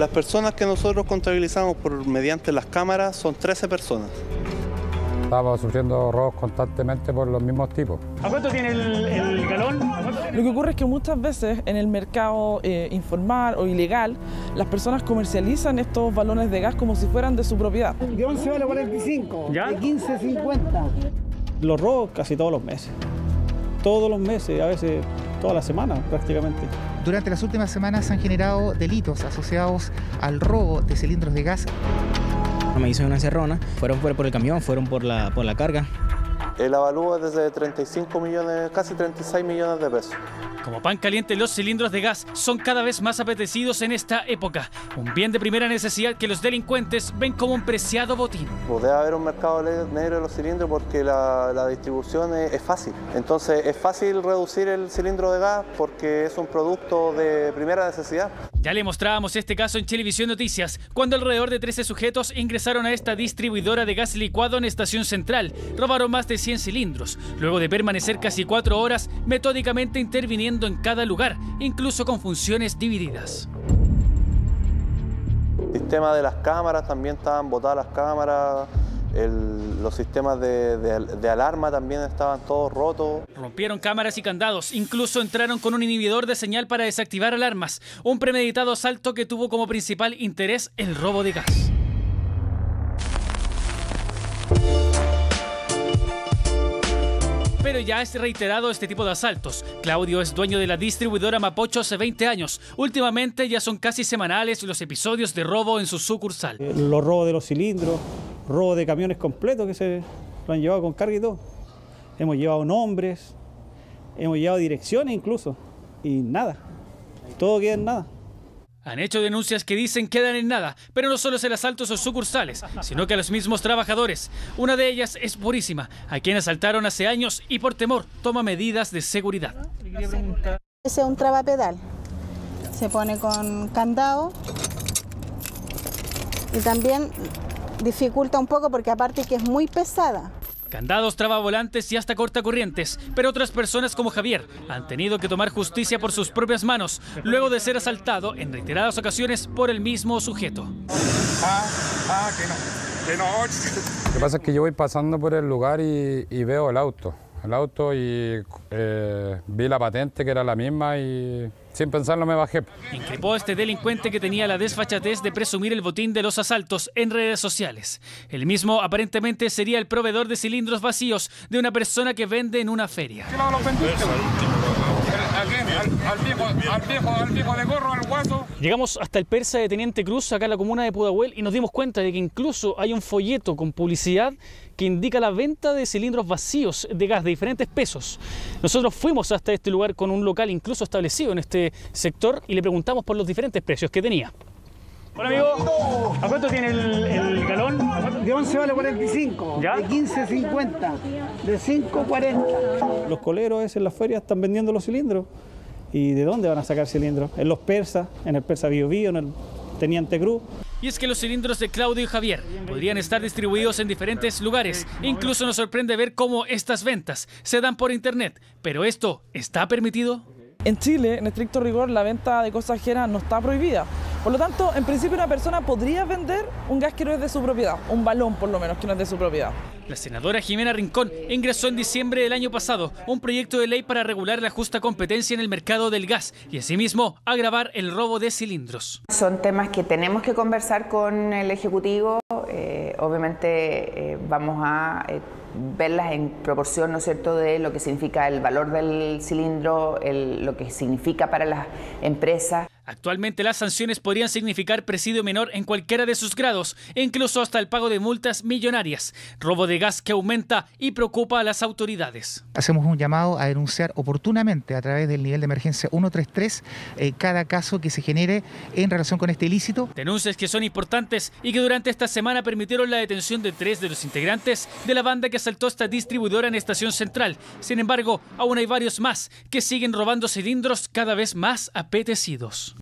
Las personas que nosotros contabilizamos mediante las cámaras son 13 personas. Estábamos sufriendo robos constantemente por los mismos tipos. ¿A cuánto tiene el galón? Lo que ocurre es que muchas veces en el mercado informal o ilegal, las personas comercializan estos balones de gas como si fueran de su propiedad. De 11 vale 45, ¿ya? De 15, 50. Los robos casi todos los meses. Todos los meses, a veces toda la semana prácticamente. Durante las últimas semanas se han generado delitos asociados al robo de cilindros de gas. Me hizo una encerrona, fueron por el camión, fueron por la carga. El avalúo es desde 35 millones, casi 36 millones de pesos. Como pan caliente, los cilindros de gas son cada vez más apetecidos en esta época. Un bien de primera necesidad que los delincuentes ven como un preciado botín. Debe haber un mercado negro de los cilindros porque la distribución es fácil. Entonces es fácil reducir el cilindro de gas porque es un producto de primera necesidad. Ya le mostrábamos este caso en Chilevisión Noticias, cuando alrededor de 13 sujetos ingresaron a esta distribuidora de gas licuado en Estación Central. Robaron más de 100 cilindros, luego de permanecer casi 4 horas metódicamente interviniendo en cada lugar, incluso con funciones divididas. El sistema de las cámaras, también estaban botadas las cámaras, los sistemas de alarma también estaban todos rotos. Rompieron cámaras y candados, incluso entraron con un inhibidor de señal para desactivar alarmas, un premeditado asalto que tuvo como principal interés el robo de gas. Pero ya es reiterado este tipo de asaltos. Claudio es dueño de la distribuidora Mapocho hace 20 años. Últimamente ya son casi semanales los episodios de robo en su sucursal. Los robos de los cilindros, robo de camiones completos que se lo han llevado con carga y todo. Hemos llevado nombres, hemos llevado direcciones incluso, y nada, todo queda en nada. Han hecho denuncias que dicen quedan en nada, pero no solo es el asalto a sus sucursales, sino que a los mismos trabajadores. Una de ellas es Purísima, a quien asaltaron hace años y por temor toma medidas de seguridad. Ese es un trabapedal, se pone con candado y también dificulta un poco porque aparte que es muy pesada. Candados, trabavolantes y hasta cortacorrientes, pero otras personas como Javier han tenido que tomar justicia por sus propias manos luego de ser asaltado en reiteradas ocasiones por el mismo sujeto. Lo que pasa es que yo voy pasando por el lugar y veo el auto y vi la patente que era la misma y sin pensarlo me bajé. Increpó este delincuente que tenía la desfachatez de presumir el botín de los asaltos en redes sociales. El mismo aparentemente sería el proveedor de cilindros vacíos de una persona que vende en una feria. Al viejo de gorro, al guaso. Llegamos hasta el Persa de Teniente Cruz, acá en la comuna de Pudahuel, y nos dimos cuenta de que incluso hay un folleto con publicidad que indica la venta de cilindros vacíos de gas de diferentes pesos. Nosotros fuimos hasta este lugar con un local incluso establecido en este sector y le preguntamos por los diferentes precios que tenía. Hola amigo, ¿a cuánto tiene el galón? De 11 vale 45, ¿ya? De 15, 50, de 5, 40. Los coleros en las ferias están vendiendo los cilindros. ¿Y de dónde van a sacar cilindros? En los persas, en el persa Bio Bio, en el Teniente Cruz. Y es que los cilindros de Claudio y Javier podrían estar distribuidos en diferentes lugares. Incluso nos sorprende ver cómo estas ventas se dan por internet. ¿Pero esto está permitido? En Chile, en estricto rigor, la venta de cosas ajenas no está prohibida. Por lo tanto, en principio una persona podría vender un gas que no es de su propiedad, un balón por lo menos que no es de su propiedad. La senadora Jimena Rincón ingresó en diciembre del año pasado un proyecto de ley para regular la justa competencia en el mercado del gas y asimismo agravar el robo de cilindros. Son temas que tenemos que conversar con el Ejecutivo, obviamente vamos a verlas en proporción, ¿no es cierto?, de lo que significa el valor del cilindro, lo que significa para las empresas. Actualmente las sanciones podrían significar presidio menor en cualquiera de sus grados, incluso hasta el pago de multas millonarias. Robo de gas que aumenta y preocupa a las autoridades. Hacemos un llamado a denunciar oportunamente a través del nivel de emergencia 133 cada caso que se genere en relación con este ilícito. Denuncias que son importantes y que durante esta semana permitieron la detención de 3 de los integrantes de la banda que asaltó esta distribuidora en Estación Central. Sin embargo, aún hay varios más que siguen robando cilindros cada vez más apetecidos.